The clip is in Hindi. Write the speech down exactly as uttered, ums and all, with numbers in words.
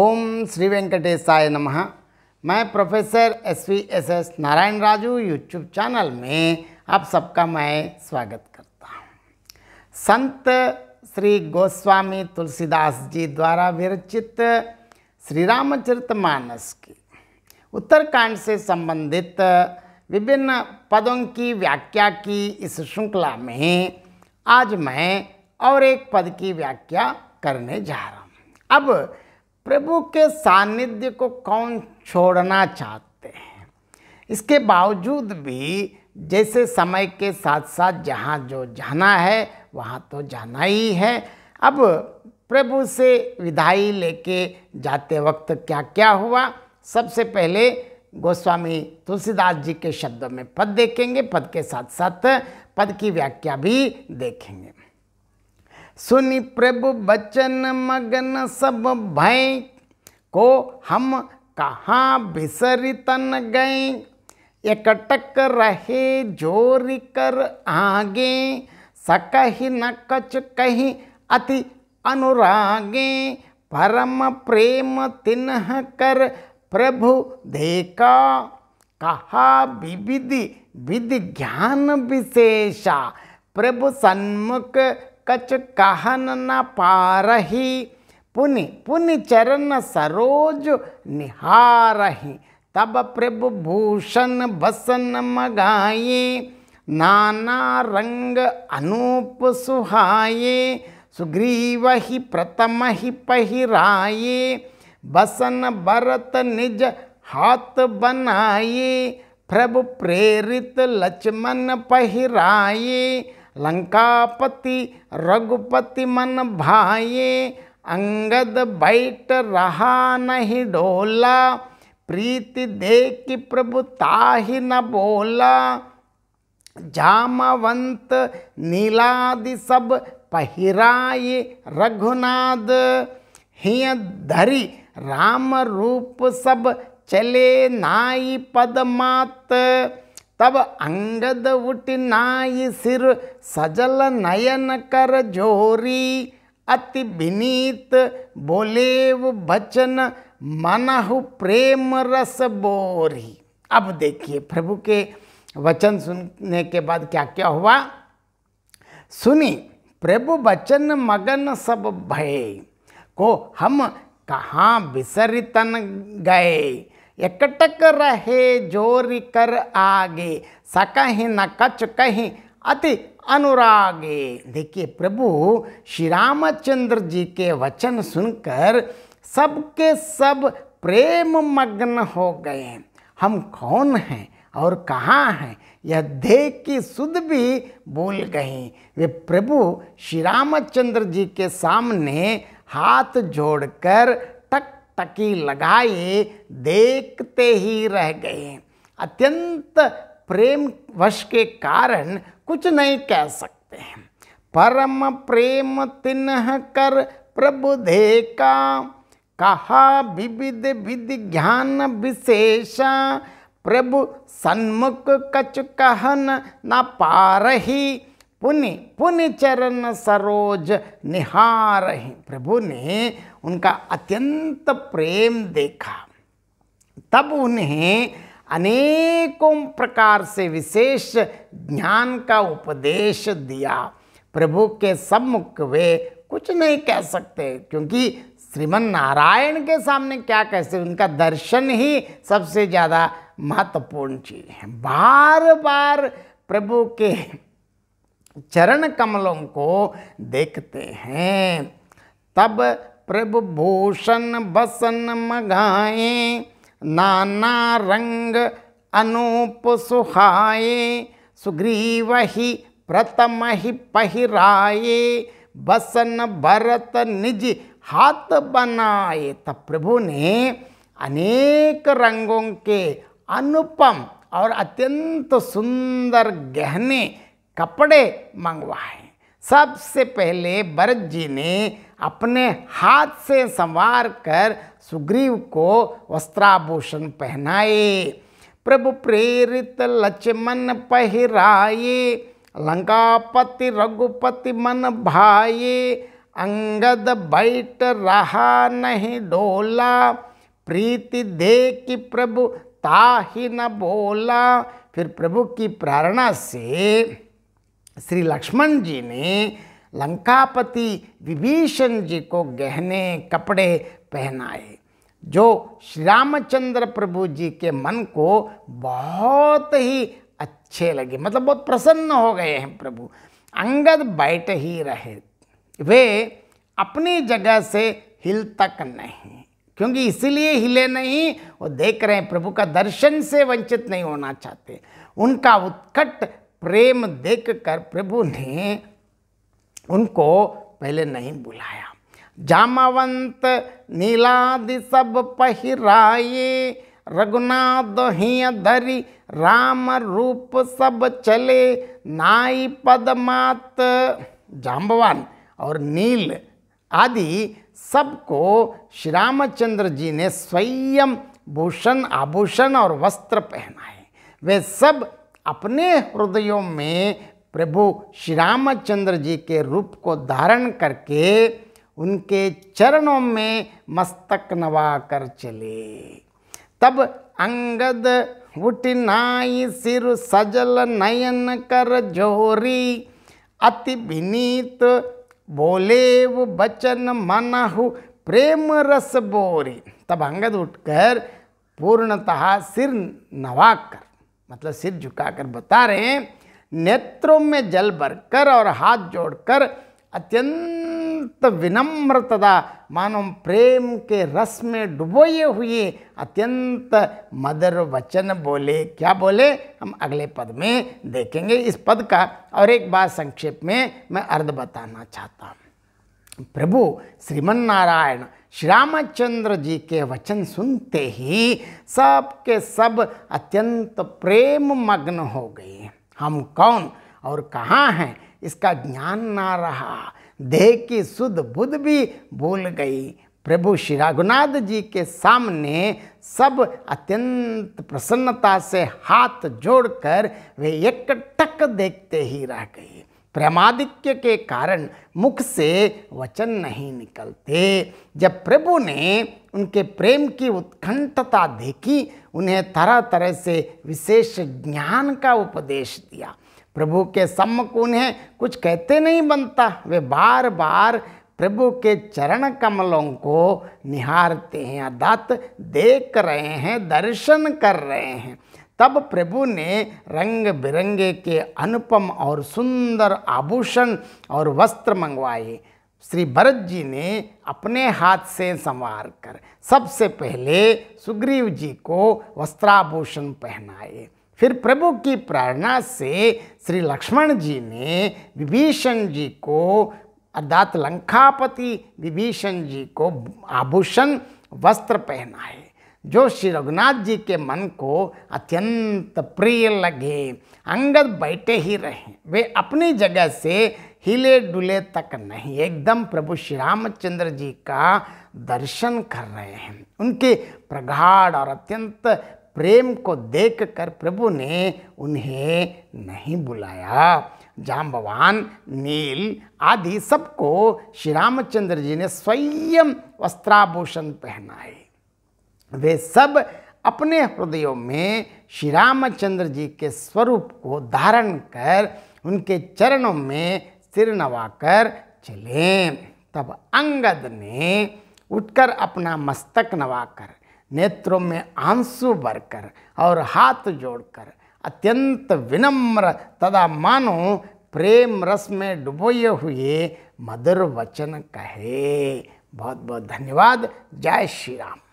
ओम श्री वेंकटेशाय नमः। मैं professor S V S S Narayana Raju YouTube channel में आप सबका मैं स्वागत करता हूँ। संत श्री गोस्वामी तुलसीदास जी द्वारा विरचित श्रीरामचरितमानस की उत्तरकांड से संबंधित विभिन्न पदों की व्याख्या की इस श्रृंखला में आज मैं और एक पद की व्याख्या करने जा रहा हूँ। अब प्रभु के सानिध्य को कौन छोड़ना चाहते हैं, इसके बावजूद भी जैसे समय के साथ साथ जहाँ जो जाना है वहाँ तो जाना ही है। अब प्रभु से विदाई लेके जाते वक्त क्या क्या हुआ, सबसे पहले गोस्वामी तुलसीदास जी के शब्दों में पद देखेंगे, पद के साथ साथ पद की व्याख्या भी देखेंगे। सुनि प्रभु बचन मगन सब भय, को हम कहाँ बिसरितन गए। एकटक रहे जोरी कर आगे, सकहि न कछ कहीं अति अनुरागे। परम प्रेम तिन्ह कर प्रभु देखा, कहा विविधि विधि ज्ञान विशेषा। प्रभु सन्मुख कछ कहन न पारही, पुनि पुनि चरण सरोज निहारही। तब प्रभु भूषण बसन मगाये, नाना रंग अनूप सुहाये। सुग्रीव ही प्रथम ही पहिराये, बसन भरत निज हाथ बनाये। प्रभु प्रेरित लक्ष्मण पहिराये, लंकापति रघुपति मन भाये। अंगद बैठ रहा नहीं डोला, प्रीति देखि प्रभु ताहि न बोला। जामवंत नीलादि सब पहिराये, रघुनाद हिय धरि राम रूप सब चले नाई पदमात। तब अंगद उठि नाई सिर सजल नयन कर जोरी। अति विनीत बोलेव बचन मनहु प्रेम रस बोरी। अब देखिए प्रभु के वचन सुनने के बाद क्या क्या हुआ। सुनी प्रभु बचन मगन सब भय, को हम कहाँ बिसरितन गए। एकटक रहे जोरी कर आगे, सकहि न कछ कहीं अति अनुरागे। देखिए प्रभु श्री रामचंद्र जी के वचन सुनकर सबके सब प्रेम मग्न हो गए। हम कौन हैं और कहाँ हैं यह देख की सुध भी भूल गई। वे प्रभु श्री रामचंद्र जी के सामने हाथ जोड़कर टकी लगाए, देखते ही रह गए। अत्यंत प्रेम वश के कारण कुछ नहीं कह सकते हैं। परम प्रेम तिन्ह कर प्रभु देखा, कहा विविध विधि ज्ञान विशेषा। प्रभु सन्मुख कछ कहन न पारही, पुनि पुनि चरण सरोज निहारही। प्रभु ने उनका अत्यंत प्रेम देखा, तब उन्हें अनेकों प्रकार से विशेष ज्ञान का उपदेश दिया। प्रभु के सम्मुख वे कुछ नहीं कह सकते, क्योंकि श्रीमन नारायण के सामने क्या कह सकते, उनका दर्शन ही सबसे ज़्यादा महत्वपूर्ण चीज़ है। बार बार प्रभु के चरण कमलों को देखते हैं। तब प्रभु भूषण बसन मगाए, नाना रंग अनूप सुहाए। सुग्रीव ही प्रथम ही पहिराए, बसन भरत निज हाथ बनाए। तब प्रभु ने अनेक रंगों के अनुपम और अत्यंत सुंदर गहने कपड़े मंगवाए। सबसे पहले भरत जी ने अपने हाथ से संवार कर सुग्रीव को वस्त्राभूषण पहनाए। प्रभु प्रेरित लक्ष्मण पहिराए, लंकापति रघुपति मन भाए। अंगद बैठ रहा नहीं डोला, प्रीति देखी प्रभु ताहि न बोला। फिर प्रभु की प्रेरणा से श्री लक्ष्मण जी ने लंकापति विभीषण जी को गहने कपड़े पहनाए, जो श्री रामचंद्र प्रभु जी के मन को बहुत ही अच्छे लगे, मतलब बहुत प्रसन्न हो गए हैं प्रभु। अंगद बैठ ही रहे, वे अपनी जगह से हिल तक नहीं, क्योंकि इसीलिए हिले नहीं, वो देख रहे हैं प्रभु का दर्शन से वंचित नहीं होना चाहते। उनका उत्कट प्रेम देखकर प्रभु ने उनको पहले नहीं बुलाया। जामावंत नीलादि सब पहिराए, रघुनाथ हिय धरि राम रूप सब चले। नाई पदमात जाम्बवान और नील आदि सबको श्री रामचंद्र जी ने स्वयं भूषण आभूषण और वस्त्र पहनाए। वे सब अपने हृदयों में प्रभु श्री रामचंद्र जी के रूप को धारण करके उनके चरणों में मस्तक नवाकर चले। तब अंगद उठि नाई सिर सजल नयन कर जोरी, अति विनीत बोले वो बचन मनहु प्रेम रस बोरी। तब अंगद उठकर पूर्णतः सिर नवाकर, मतलब सिर झुकाकर बता रहे हैं, नेत्रों में जल भरकर और हाथ जोड़कर अत्यंत विनम्रता, मानो प्रेम के रस में डुबोए हुए अत्यंत मधुर वचन बोले। क्या बोले हम अगले पद में देखेंगे। इस पद का और एक बार संक्षेप में मैं अर्थ बताना चाहता हूँ। प्रभु श्रीमन्नारायण श्री रामचंद्र जी के वचन सुनते ही सब के सब अत्यंत प्रेम मग्न हो गए। हम कौन और कहाँ हैं इसका ज्ञान ना रहा, देह की सुध बुध भी भूल गई। प्रभु श्री रघुनाथ जी के सामने सब अत्यंत प्रसन्नता से हाथ जोड़कर वे एक टक देखते ही रह गए। प्रेमाधिक्य के कारण मुख से वचन नहीं निकलते। जब प्रभु ने उनके प्रेम की उत्कंठता देखी, उन्हें तरह तरह से विशेष ज्ञान का उपदेश दिया। प्रभु के सम्मुख उन्हें कुछ कहते नहीं बनता, वे बार बार प्रभु के चरण कमलों को निहारते हैं, अर्थात देख रहे हैं, दर्शन कर रहे हैं। तब प्रभु ने रंग बिरंगे के अनुपम और सुंदर आभूषण और वस्त्र मंगवाए। श्री भरत जी ने अपने हाथ से संवार कर सबसे पहले सुग्रीव जी को वस्त्राभूषण पहनाए। फिर प्रभु की प्रेरणा से श्री लक्ष्मण जी ने विभीषण जी को, अर्थात लंकापति विभीषण जी को आभूषण वस्त्र पहनाए, जो श्री रघुनाथ जी के मन को अत्यंत प्रिय लगे। अंगद बैठे ही रहे, वे अपनी जगह से हिले डुले तक नहीं, एकदम प्रभु श्री रामचंद्र जी का दर्शन कर रहे हैं। उनके प्रगाढ़ और अत्यंत प्रेम को देखकर प्रभु ने उन्हें नहीं बुलाया। जाम्बवान नील आदि सबको श्री रामचंद्र जी ने स्वयं वस्त्राभूषण पहनाए। वे सब अपने हृदयों में श्री रामचंद्र जी के स्वरूप को धारण कर उनके चरणों में सिर नवाकर चले। तब अंगद ने उठकर अपना मस्तक नवाकर, नेत्रों में आंसू भरकर और हाथ जोड़कर अत्यंत विनम्र तदा मानो प्रेम रस में डुबोए हुए मधुर वचन कहे। बहुत बहुत धन्यवाद। जय श्री राम।